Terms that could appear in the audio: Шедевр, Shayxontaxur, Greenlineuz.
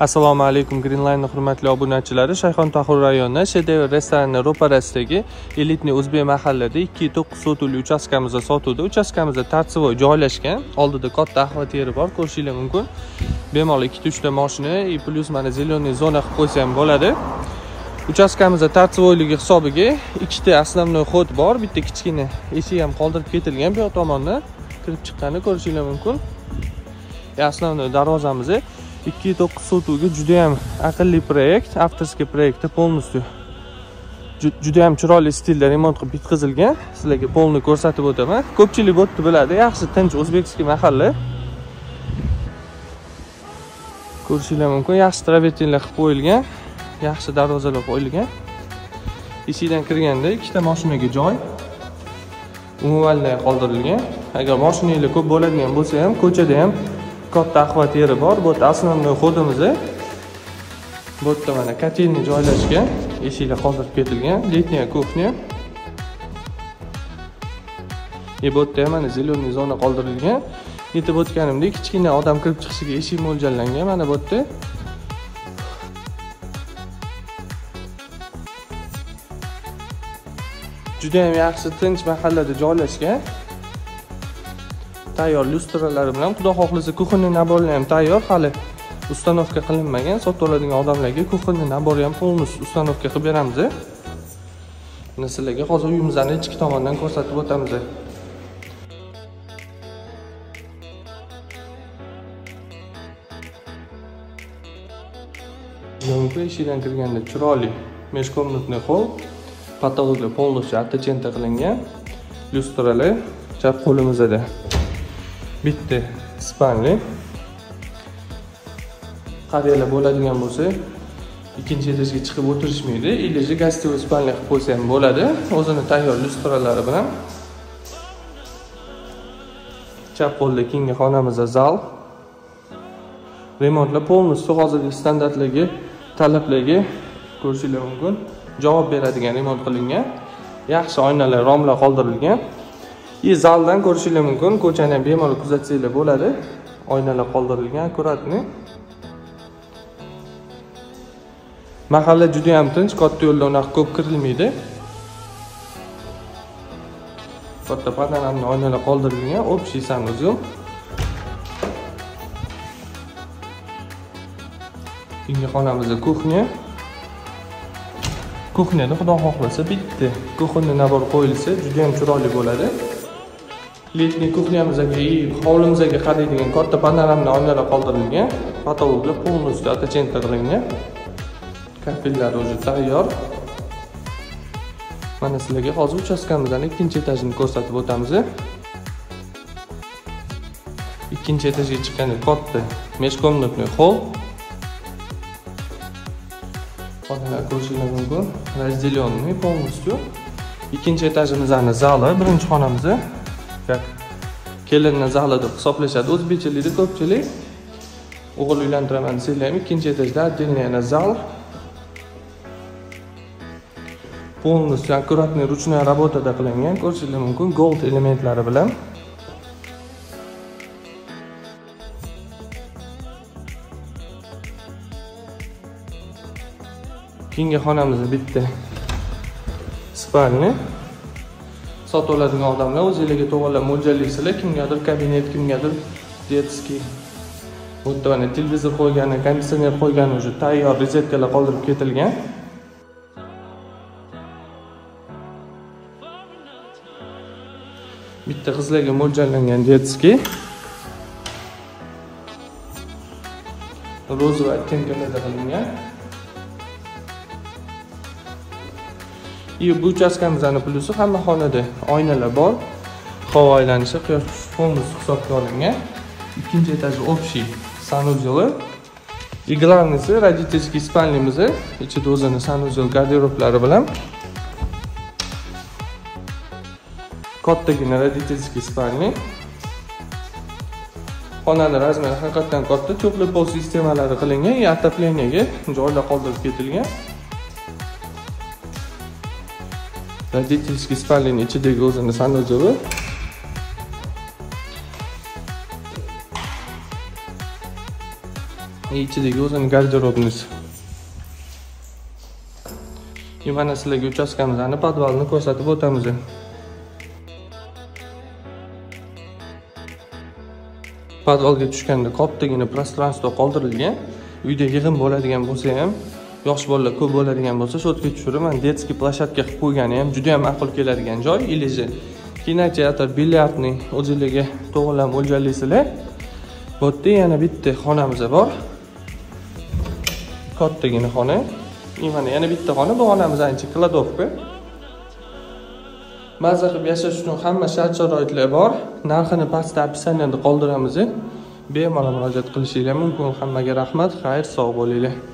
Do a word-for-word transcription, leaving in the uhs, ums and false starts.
Assalomu alaykum Greenline'ning hurmatli obunachilari, Shayxontaxur rayoni Shedevr restorani ro'parasidagi elitni o'zbek mahallada ikki nuqta to'qqiz sotuv uchastkamizda sotuvda, uchastkamizda tartibvoy joylashgan, oldida katta axlat yeri bor, ko'rishingiz mumkin. Bemalol ikki uch ta mashina, plus mana zeleniy zona qilib qo'ysa ham bo'ladi. Uchastkamizda tartibvoyligi hisobiga ikki ta aslamnoy xot bor, bitta kichkina eshik ham qoldirib ketilgan, bu tomondan kirib chiqqanini ko'rishingiz mumkin. Aslamnoy darvozamiz ikki nuqta to'qqiz sotuvga juda ham aqlli proyekt, avtorskiy proyektda полностью juda ham chiroyli stilda remont qilib bitkazilgan. Sizlarga polni ko'rsatib o'taman. Ko'pchilik o'tdi biladi, yaxshi tinch o'zbekskiy mahalla. Ko'rishingiz mumkin, yaxshi travertinlar qilib qo'yilgan, yaxshi darvozalar qo'yilgan. Eshikdan kirganda ikkita mashinaga joy umumanlay qoldirilgan. Agar mashinanglar ko'p bo'ladigan bo'lsa ham, ko'chada ham katta axlat yeri bor. Bu yerda aslamnoy xodimiz. Bu yerda mana kotelni joylashgan, eshiklar hozir ketilgan, letniya kuxnya. E bu yerda mana zeleniy zona qoldirilgan. Yetib o'tganimda kichkina odam kirib chiqishiga eshik mo'ljallangan. Mana bu yerda juda ham yaxshi tinch mahallada joylashgan. Tayyor lyustralari bilan, xudo xohlasa kuxinni nabori ham tayyor, hali ustanovka qilinmagan. Sotib oladigan odamlarga kuxinni nabori ham полностью ustanovka qilib beramiz. Mana sizlarga hozir uyimizdan ichki tomondan ko'rsatib o'tamiz. Eshikdan kirganda chiroyli межкомнатный hol, patologlar полностью attachenta qilingan, lyustralar chap qo'limizda. Bitti spanli. Qariyalar bo'ladigan bo'lsa, ikkinchi etajga chiqib o'tirishmaydi. Iloji gastevoi spanli qilib qo'ysa ham bo'ladi. O'zini tayyor lyustralari bilan. Chap qo'lda keyingi xonamizda zal. Remontlar полностью hozirgi standartlarga, talablarga ko'rishingiz mumkin. Javob beradigan remont qilingan. Yaxshi oynalar, romlar qoldirilgan. I zaldan ko'rishingiz mumkin, ko'chani ham bemalol kuzatsangiz bo'ladi. Oynalar qoldirilgan, akkuratni. Mahalla juda ham tinch, katta yo'lda unaqa ko'p kirilmaydi. Katta panoramli oynalar qoldirilgan, общий санузел. Keyingi xonamizda kuxnya. Kuxnyada xudo xohlasa bitta kuxinni nabor qo'yilsa juda ham chiroyli bo'ladi. Letni kuxnyamizga, hovlimizga qaraydigan katta panoramli oynalar qoldirilgan, patologlar полностью attachenta qilingan. Kapellar уже tayyor. Mana sizlarga hozir uchastkamizdan ikkinchi etajini ko'rsatib o'tamiz. Ikkinchi etajga chiqqanda katta межкомнатный hol. Xonalar ko'rishingiz mumkin, разделённый полностью. Ikkinchi etajimizning zali, birinchi xonamiz. Kelinni zali deb hisoblashadi o'zbekchilikda ko'pchilik. O'g'il uylantiraman desangiz ham ikkinchi etajda отдельный zal. Полностью аккуратный ручная работада qilingan, ko'rishingiz mumkin gold elementlari bilan. Keyingi xonamizda bitta spalni. Sotib oladigan odamlar o'zingizga to'g'rilab mo'ljallasizlar, kimgadir kabinet, kimgadir detskiy. Bu yerda televizor qo'ygani, konditsioner qo'ygani уже tayyor rozetkalar qoldirib ketilgan. Bitta qizlarga mo'ljallangan detskiy. Ro'zva tenkalarda qilingan. Bu uchastkamizning plusi hamma xonada oynalar bor. Havo aylanishi quyosh fonus hisobga olingan. Ikkinchi etaj общий санузел. И главныйsi родительский спальнямиз, ichida o'zini санузел garderoblari bilan. Kattagina родительский спальня. Xonani razmeri haqiqatan katta, to'pli pol sistemalari qilingan, отоплениеga joylar qoldirib ketilgan. Родительский спальня ichidagi o'zini санузели. ichidagi o'zini garderobimiz. Keyin mana sizlarga uchastkamizni, podvalni ko'rsatib o'tamiz. Podvalga tushganda qoptagina пространство qoldirilgan. Uyda yig'im bo'ladigan bo'lsa ham, yosh bolalar ko'p bo'ladigan bo'lsa, shotga tushiraman, detskiy plashatka qilib qo'ygani ham juda ham aql keladigan joy. Ilizi kinoteatr, bilyardni o'zingizga to'g'rilam o'ljallaysizlar. Bu yerda yana bitta xonamiz bor. Kattagina xona. Mana yana bitta xona, bu xonamiz ancha kladovka. Mazza qilib yashash uchun hamma shart-sharoitlar bor. Narxini pastda opsiyaniyada qoldiramiz. Bemalol murojaat qilishinglar mumkin. Hammaga rahmat, xayr, sog' bo'linglar.